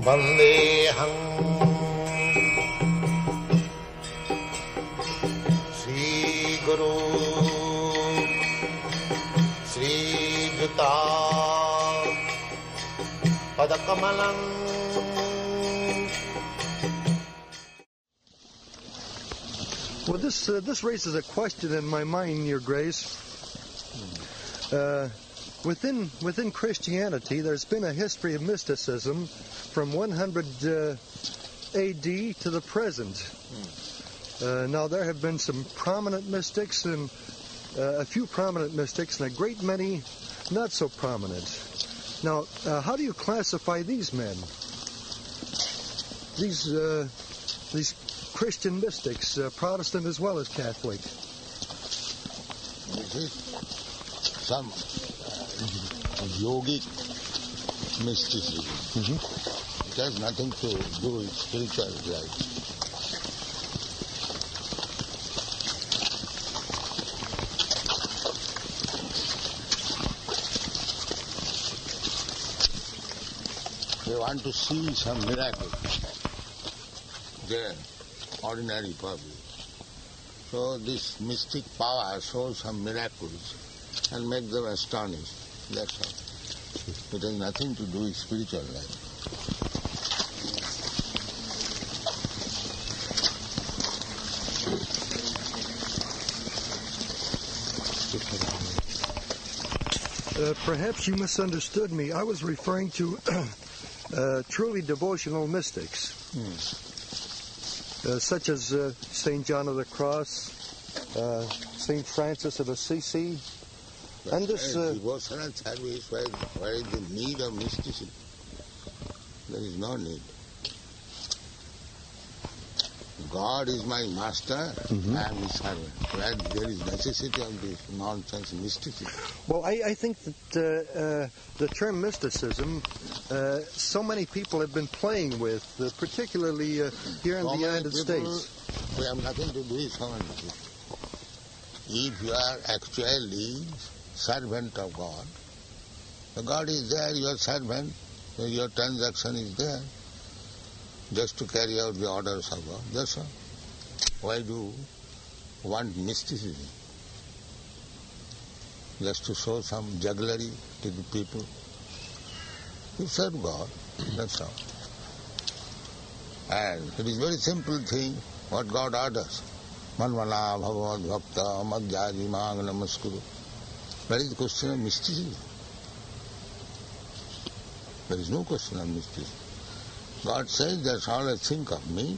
Vandeham Sri Guru Sri Gita Padakamalam. Well, this raises a question in my mind, Your Grace. Within Christianity, there's been a history of mysticism from 100 A.D. to the present. Now, there have been some prominent mystics and a few prominent mystics and a great many not so prominent. Now, how do you classify these men? These Christian mystics, Protestant as well as Catholic. Some yogic mysticism. It has nothing to do with spiritual life. They want to see some miracle. Their ordinary public. So this mystic power shows some miracles and make them astonished. That's all. It has nothing to do with spiritual life. Perhaps you misunderstood me. I was referring to truly devotional mystics, such as St. John of the Cross, St. Francis of Assisi. And this devotional service, where is the need of mysticism? There is no need. God is my master, I am his servant. There is necessity of this nonsense mysticism. Well, I think that the term mysticism, so many people have been playing with, particularly here in the United States. We have nothing to do with so many people. If you are actually servant of God. The God is there, your servant, so your transaction is there, just to carry out the orders of God. That's all. Why do you want mysticism? Just to show some jugglery to the people. You serve God, that's all. And it is very simple thing, what God orders. Man-manā bhagavad-bhaktā madhyājimāṅga namaskṛta. That is the question of mysticism. There is no question of mysticism. God says, that's all I think of me,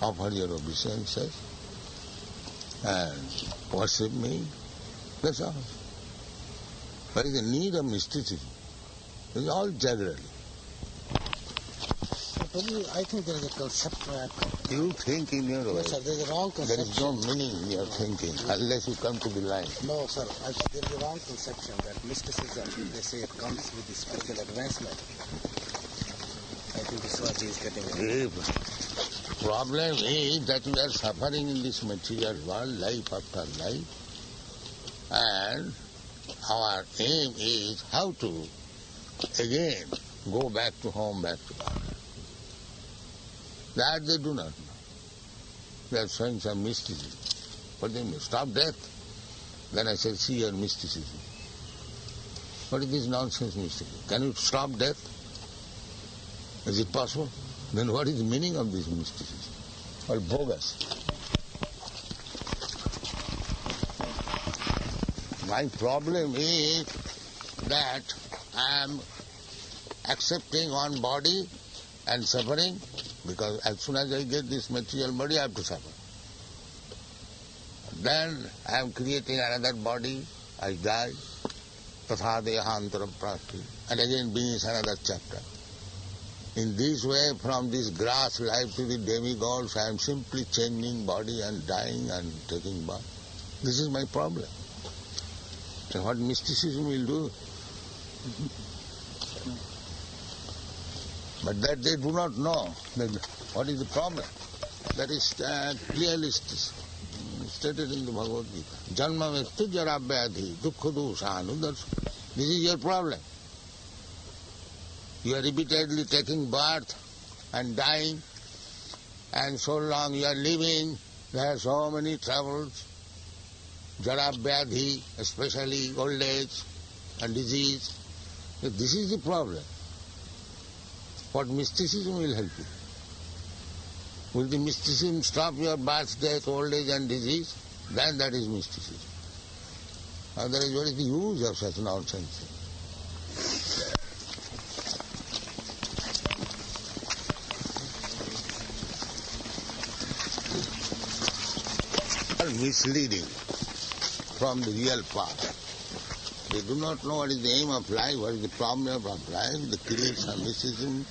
offer your obeisances, and worship me. That's all. There is a need of mysticism. It is all generally. I think there is a concept. You think in your way. No, sir, there is a wrong conception. There is no meaning in your thinking unless you come to the line. No, sir, there is a wrong conception that mysticism, they say, it comes with the spiritual advancement. I think this is what he is getting at. The problem is that we are suffering in this material world, life after life, and our aim is how to, again, go back to home, back to God. That they do not know. They are showing some mysticism. What do you mean? Stop death. Then I say, see your mysticism. What is this nonsense mysticism? Can you stop death? Is it possible? Then what is the meaning of this mysticism? All bogus. My problem is that I am accepting one body and suffering. Because as soon as I get this material body, I have to suffer. Then I am creating another body, I die, tathā dehāntara-prāpti, and again begins another chapter. In this way, from this grass life to the demigods, I am simply changing body and dying and taking birth. This is my problem. So what mysticism will do? But that they do not know. What is the problem? That is clearly stated in the Bhagavad-gītā. Janma-mṛtyu-jarā-vyādhi-duḥkha-doṣānudarśanam. This is your problem. You are repeatedly taking birth and dying, and so long you are living, there are so many troubles, jara-vyādhi, especially old age and disease. This is the problem. What mysticism will help you? Will the mysticism stop your birth, death, old age and disease? Then that is mysticism. Otherwise, what is the use of such nonsense? They are misleading from the real path. They do not know what is the aim of life, what is the problem of life. They create some mysticism,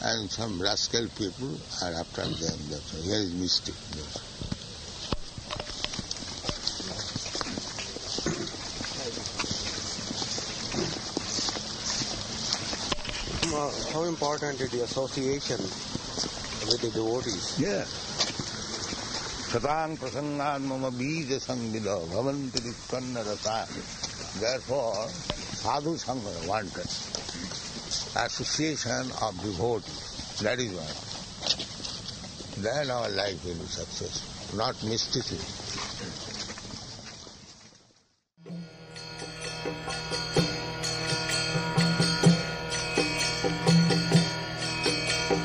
and some rascal people are after them. That's why here is mystic. How important is the association with the devotees? Yeah. Satāṁ mama ānmama bhīya-saṁ dila bhavanti rikkanna. Therefore, sadhu sangha wanted. Association of devotees. That is one. Then our life will be successful, not mysticism.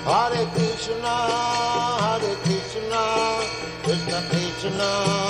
Hare Krishna, Krishna, Krishna Krishna.